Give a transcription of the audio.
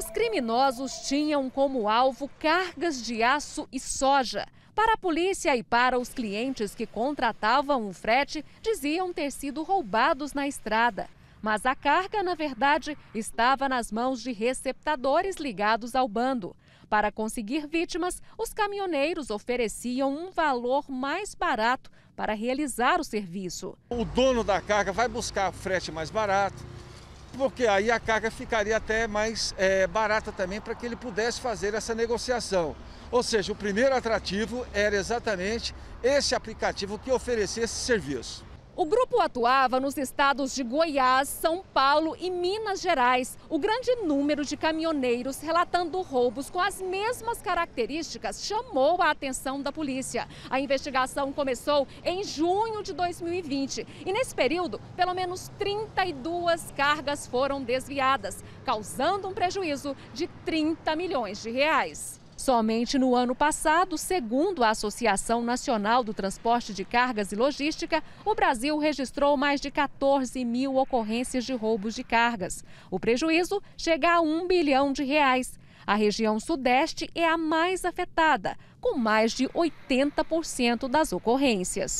Os criminosos tinham como alvo cargas de aço e soja. Para a polícia e para os clientes que contratavam o frete, diziam ter sido roubados na estrada. Mas a carga, na verdade, estava nas mãos de receptadores ligados ao bando. Para conseguir vítimas, os caminhoneiros ofereciam um valor mais barato para realizar o serviço. O dono da carga vai buscar frete mais barato, porque aí a carga ficaria até mais barata também para que ele pudesse fazer essa negociação. Ou seja, o primeiro atrativo era exatamente esse aplicativo que oferecia esse serviço. O grupo atuava nos estados de Goiás, São Paulo e Minas Gerais. O grande número de caminhoneiros relatando roubos com as mesmas características chamou a atenção da polícia. A investigação começou em junho de 2020 e, nesse período, pelo menos 32 cargas foram desviadas, causando um prejuízo de 30 milhões de reais. Somente no ano passado, segundo a Associação Nacional do Transporte de Cargas e Logística, o Brasil registrou mais de 14 mil ocorrências de roubos de cargas. O prejuízo chega a R$ 1 bilhão. A região Sudeste é a mais afetada, com mais de 80% das ocorrências.